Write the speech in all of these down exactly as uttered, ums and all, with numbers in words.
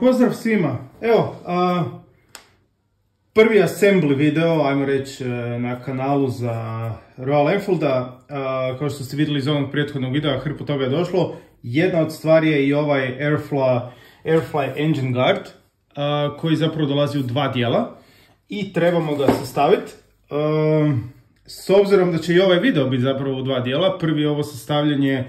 Pozdrav svima, evo a, prvi assembly video, ajmo reći, na kanalu za Royal Enfielda. A, kao što ste vidjeli iz onog prethodnog videa, hrpu toga je došlo. Jedna od stvari je i ovaj Air Fly, Air Fly Engine Guard, a, koji zapravo dolazi u dva dijela i trebamo ga sastaviti. A, s obzirom da će i ovaj video biti zapravo u dva dijela, prvi je ovo sastavljanje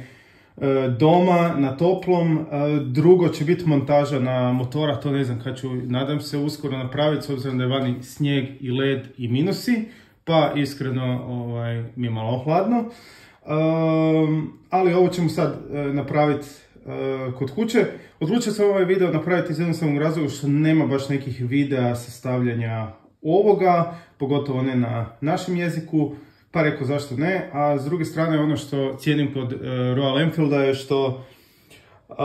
doma na toplom, drugo će biti montaža na motora, to ne znam kad ću, nadam se uskoro napraviti s obzirom da je vani snijeg i led i minusi, pa iskreno ovaj, mi je malo hladno, um, ali ovo ćemo sad napraviti uh, kod kuće. Odlučio sam ovaj video napraviti iz jednostavnog razloga što nema baš nekih videa sastavljanja ovoga, pogotovo ne na našem jeziku. Pa rekao zašto ne, a s druge strane ono što cijenim kod uh, Royal Enfielda je što uh,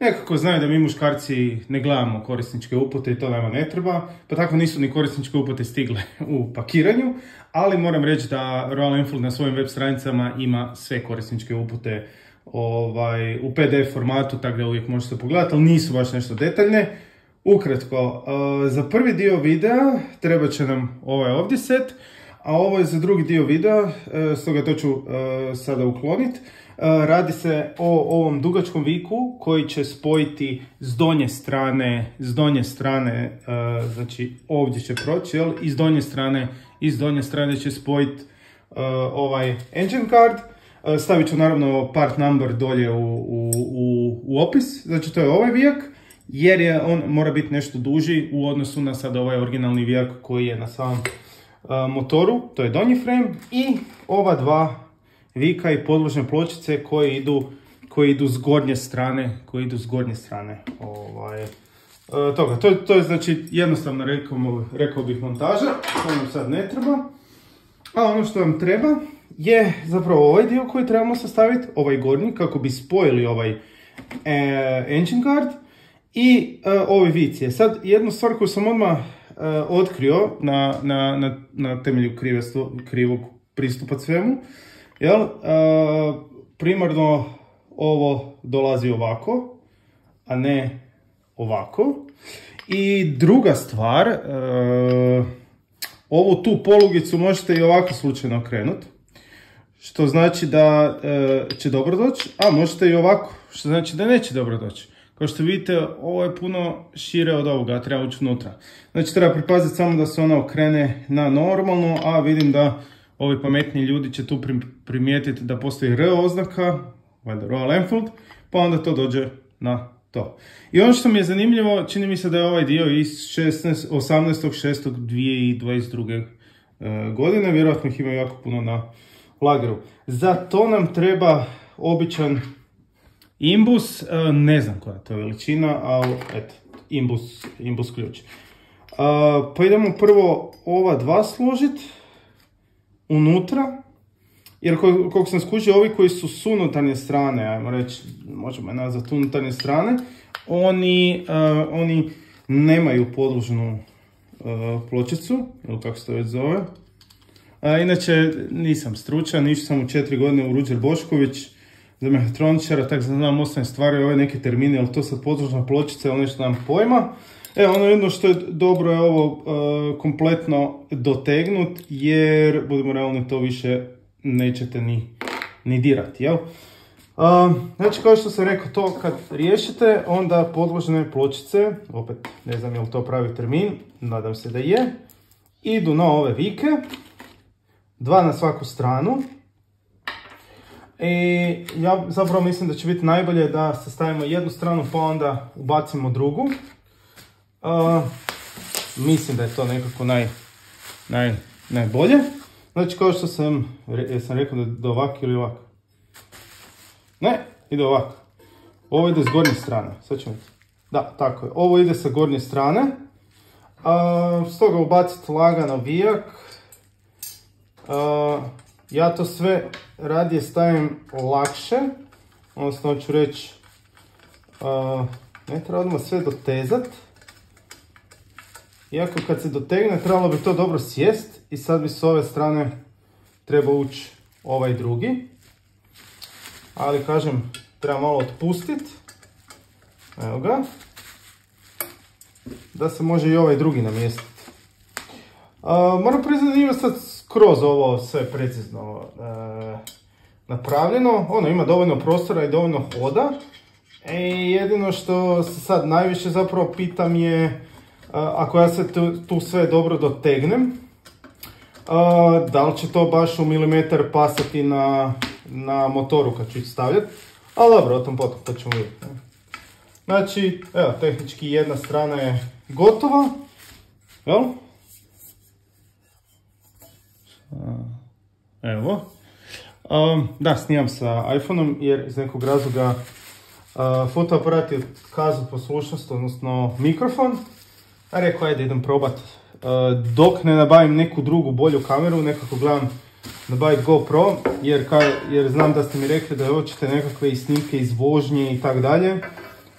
nekako znaju da mi muškarci ne gledamo korisničke upute i to nama ne treba, pa tako nisu ni korisničke upute stigle u pakiranju, ali moram reći da Royal Enfield na svojim web stranicama ima sve korisničke upute ovaj, u P D F formatu, tako da uvijek možete pogledati, ali nisu baš nešto detaljne. Ukratko, uh, za prvi dio videa trebat će nam ovaj ovdje set, a ovo je za drugi dio videa, stoga to ću sada ukloniti. Radi se o ovom dugačkom viku koji će spojiti s donje strane, s donje strane, znači ovdje će proći, jel? I s donje strane, i s donje strane će spojiti ovaj engine guard. Stavit ću naravno part number dolje u, u, u, u opis, znači to je ovaj vijak, jer je on mora biti nešto duži u odnosu na sad ovaj originalni vijak koji je na samom motoru, to je donji frame, i ova dva vika i podložne pločice koje idu, koje idu s gornje strane, koje idu s gornje strane. Ovaj, toga. To, to je znači jednostavno rekao, rekao bih montaža, to nam sad ne treba. A ono što nam treba je zapravo ovaj dio koji trebamo sastaviti, ovaj gornji, kako bi spojili ovaj e, engine guard i e, ove vicije. Sad jednu stvar koju sam odmah otkrio na, na, na, na temelju krive, krivog pristupa svemu, jel? E, primarno ovo dolazi ovako, a ne ovako. I druga stvar, e, ovu tu polugicu možete i ovako slučajno okrenuti, što znači da e, će dobro doći, a možete i ovako, što znači da neće dobro doći. Kao što vidite, ovo je puno šire od ovoga, treba ući unutra. Znači treba pripaziti samo da se ona okrene na normalno, a vidim da ovi pametni ljudi će tu primijetiti da postoji R oznaka, valjda Royal Enfield, pa onda to dođe na to. I ono što mi je zanimljivo, čini mi se da je ovaj dio iz osamnaestog šestog dvije tisuće dvadeset druge. godine, vjerojatno ih ima jako puno na lageru. Za to nam treba običan imbus, ne znam koja je to veličina, ali eto, imbus, imbus ključ. Pa idemo prvo ova dva složiti unutra, jer koliko sam skužio, ovi koji su s unutarnje strane, ajmo reći, možemo je nazvati unutarnje strane, oni, oni nemaju podložnu pločicu, ili kako se to već zove. Inače, nisam stručan, išao sam u četiri godine u Ruđer Bošković, za mehatroničara, tako znam osnovne stvari, ove neke termine, ali to sad podložna pločica, ali nešto nam pojma. E, ono jedno što je dobro je ovo e, kompletno dotegnut, jer, budemo realni, to više nećete ni, ni dirati, jel? E, znači, kao što sam rekao, to kad riješite, onda podložne pločice, opet ne znam je li to pravi termin, nadam se da je, idu na ove vike, dva na svaku stranu. I ja zapravo mislim da će biti najbolje da sastavimo jednu stranu pa onda ubacimo drugu. Uh, mislim da je to nekako naj, naj, najbolje. Znači kao što sam, ja sam rekao da do ovako ili ovako. Ne, ide ovako. Ovo ide s gornje strane. Sad ćemo. Da, tako je. Ovo ide sa gornje strane. Uh, stoga ubaciti lagano vijak. Uh, ja to sve radije stavim lakše, odnosno ću reći, uh, ne treba odmah sve dotezat, iako kad se dotegne trebalo bi to dobro sjest i sad bi s ove strane treba ući ovaj drugi, ali kažem treba malo otpustiti, evo ga, da se može i ovaj drugi namjestiti. Moram priznati da ima sad skroz ovo sve precizno napravljeno. Ono, ima dovoljno prostora i dovoljno hoda. I jedino što se sad najviše zapravo pitam je, ako ja se tu, tu sve dobro dotegnem, da li će to baš u milimetar pasati na, na motoru kad ću ih stavljati. Ali dobro, o tom potom to ćemo vidjeti. Znači, evo, tehnički jedna strana je gotova. Jel? Evo. Um, da, snimam sa iPhoneom jer iz nekog razloga uh, fotoaparat je otkazao poslušnost, odnosno mikrofon. A rekao, ajde, idem probat. Uh, dok ne nabavim neku drugu bolju kameru, nekako gledam nabaviti GoPro, jer, ka, jer znam da ste mi rekli da hoćete nekakve snimke iz vožnje i tako dalje.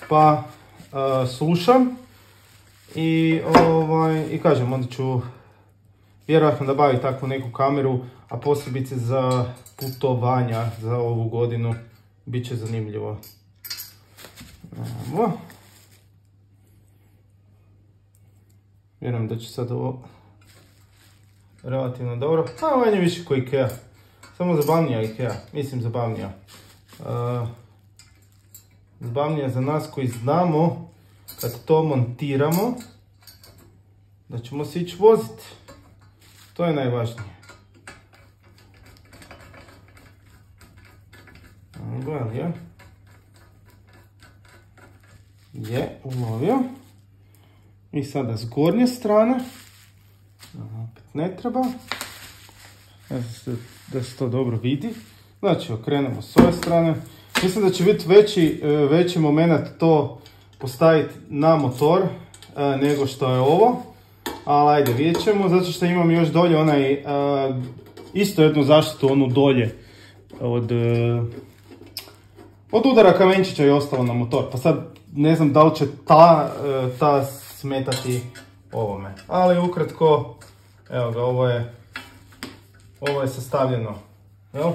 Pa uh, slušam i, ovaj, i kažem, onda ću vjerojatno nabaviti takvu neku kameru, a posebice za putovanja za ovu godinu. Biće zanimljivo. Evo. Vjerujem da će sad ovo relativno dobro. A manje više ko Ikea. Samo zabavnija Ikea. Mislim zabavnija. Uh, zabavnija za nas koji znamo kad to montiramo da ćemo se ići voziti. To je najvažnije. Gledam, je ulovio. I sada s gornje strane. Opet ne treba. Da se to dobro vidi. Znači, okrenemo s ove strane. Mislim da će biti veći, veći moment to postaviti na motor nego što je ovo. Ali ajde, vidjet ćemo. Zato što imam još dolje onaj, isto jednu zaštitu, onu dolje od... Od udara kamenčića je ostalo na motor, pa sad ne znam da li će ta, ta smetati ovome. Ali ukratko, evo ga, ovo je, ovo je sastavljeno. Jel?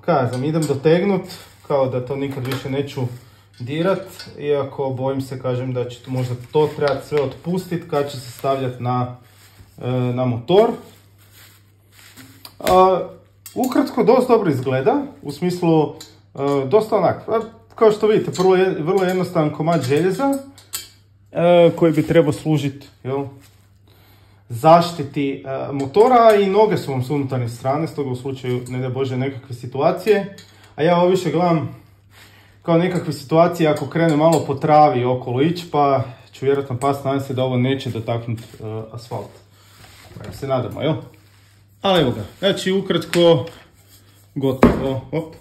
Kazam, idem dotegnut, kao da to nikad više neću dirat, iako bojim se, kažem, da će možda to trebati sve otpustiti kad će se stavljati na, na motor. Ukratko, dosta dobro izgleda, u smislu... E, dosta onak, kao što vidite, vrlo, je, vrlo jednostavan komad željeza e, koji bi trebao služiti zaštiti e, motora, i noge su vam s unutarnje strane, stoga u slučaju, ne daj Bože, nekakve situacije. A ja ovo više gledam kao nekakve situacije ako krene malo po travi okolo ići, pa ću vjerojatno pas, nadam se da ovo neće dotaknuti e, asfalt. Da se nadamo, jel? Ali evo ga, znači ukratko gotovo. Op.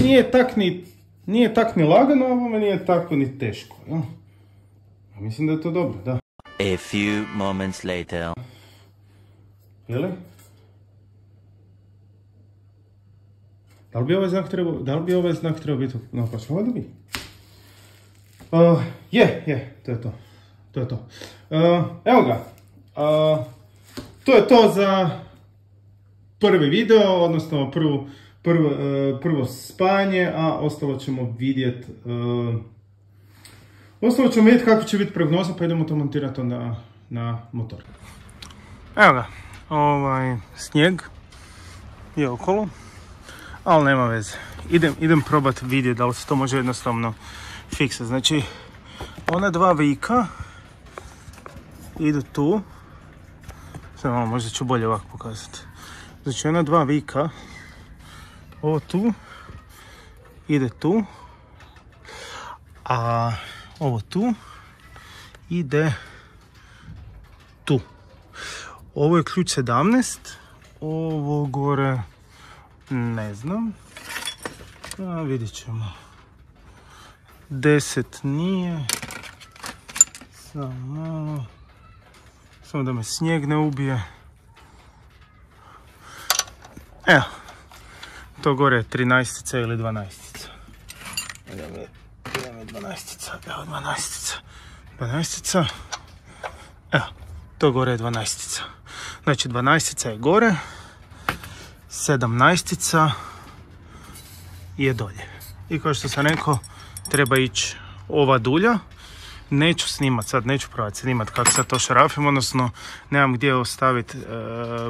Nije tak ni, nije tak ni lagano, ovo nije tako ni teško. Ja? Mislim da je to dobro, da. A few moments later. Jeli? Da li bi ovaj znak trebao, da li bi ovaj znak trebao biti napačno? Ovo da bi. Uh, je, je, to je to. To je to. Uh, evo ga. Uh, to je to za prvi video, odnosno prvu... Prvo, prvo spanje, a ostalo ćemo vidjeti uh, ostalo ćemo vidjeti kako će biti prognoza, pa idemo to montirati onda na motor. Evo ga, ovaj snijeg je okolo, ali nema veze. Idem, idem probat vidjeti da li se to može jednostavno fiksati. Znači, ona dva vika idu tu. Sad malo, možda ću bolje ovako pokazati. Znači, ona dva vika, ovo tu, ide tu, a ovo tu ide tu. Ovo je ključ sedamnaest, ovo gore ne znam, a vidjet ćemo. deset nije, samo malo, samo da me snijeg ne ubije. Evo. To gore je trinaestica ili dvanaestica. dvanaestica, evo dvanaestica. dvanaestica. Evo, to gore je dvanaestica. Znači dvanaestica je gore, sedamnaestica je dolje. I kao što sam rekao, treba ići ova dulja Neću snimat sad, neću pravati snimat kako sad to šarafim, odnosno nemam gdje ostaviti e,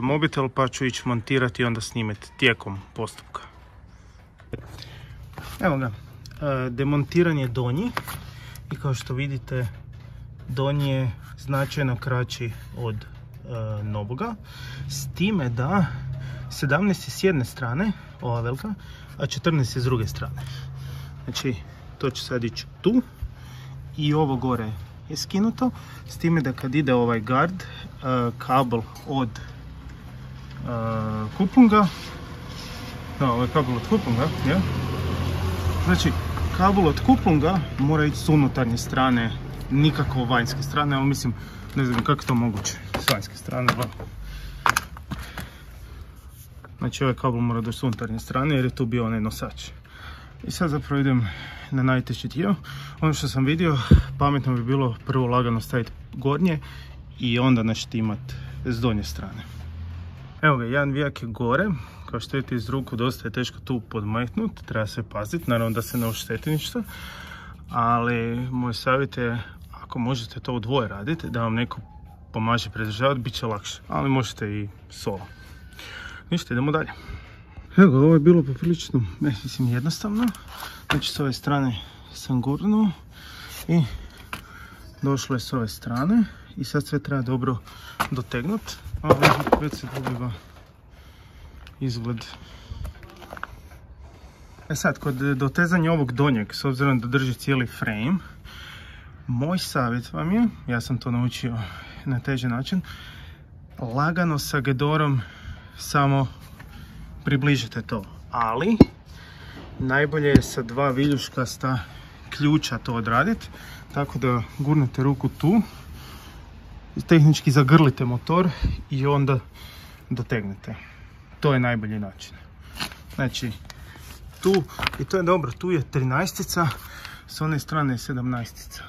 mobitel, pa ću ići montirati i onda snimiti tijekom postupka. Evo ga, e, demontiran je donji i kao što vidite donji je značajno kraći od e, novoga, s time da sedamnaest je s jedne strane, ova velika, a četrnaest je s druge strane. Znači to će sad ići tu i ovo gore je skinuto, s time da kad ide ovaj gard, kabel od kupunga, no, ovaj kabel od kupunga, je? Znači kabel od kupunga mora ići s unutarnje strane, nikako vanjske strane, ali mislim, ne znam kako je to moguće, s vanjske strane, ba. Znači ovaj kabel mora doći s unutarnje strane jer je tu bio onaj nosač. I sad zapravo idem na najteži dio. Ono što sam vidio, pametno bi bilo prvo lagano staviti gornje i onda naštimat s donje strane. Evo ga, jedan vijak je gore, kao što vidite iz ruku dosta je teško tu podmetnut, treba se paziti, naravno da se ne ošteti ništa, ali moj savjet je, ako možete to u dvoje raditi, da vam neko pomaže pridržavati, bit će lakše, ali možete i solo. Ništa, idemo dalje. Evo, ovo je bilo poprilično, ne mislim, jednostavno. Znači s ove strane sam gurnuo i došlo je s ove strane i sad sve treba dobro dotegnut, ali već se dobiva izgled. E sad, kod dotezanja ovog donjeg, s obzirom da drži cijeli frame, moj savjet vam je, ja sam to naučio na teži način, lagano sa gedorom samo približite to, ali najbolje je sa dva viljuškasta ključa to odraditi, tako da gurnete ruku tu, tehnički zagrlite motor i onda dotegnete. To je najbolji način. Znači tu, i to je dobro, tu je trinaestica, s one strane je sedamnaestica.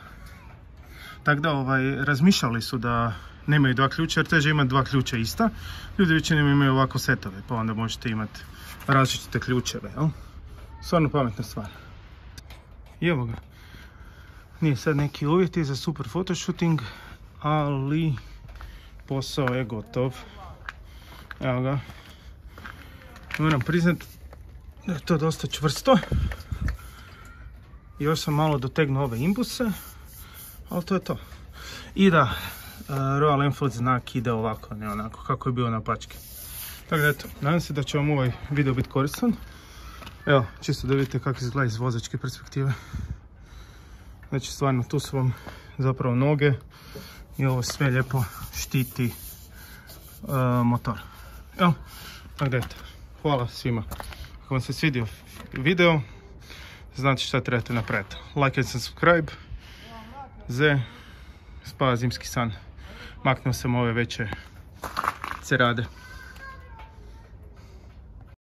Tako da ovaj, razmišljali su da nemaju dva ključa, jer teže imati dva ključa ista. Ljudi većinom imaju ovako setove, pa onda možete imati različite ključeve, jel? Stvarno pametna stvar. I evo ga. Nije sad neki uvjeti za super fotoshooting, ali posao je gotov. Evo ga. Moram priznati da je to dosta čvrsto. Još sam malo dotegnuo ove impulse, ali to je to. I da, Royal Enfield znak ide ovako, ne onako, kako je bio na pački. Tako da eto, nadam se da će vam ovaj video biti koristan. Evo, čisto da vidite kako izgleda iz vozačke perspektive. Znači stvarno tu su vam zapravo noge i ovo sve lijepo štiti uh, motor. Evo, tako da eto, hvala svima. Ako vam se svidio video, znate šta trebate napraviti. Like and subscribe. Z, spava zimski san. Maknuo sam ove veće cerade.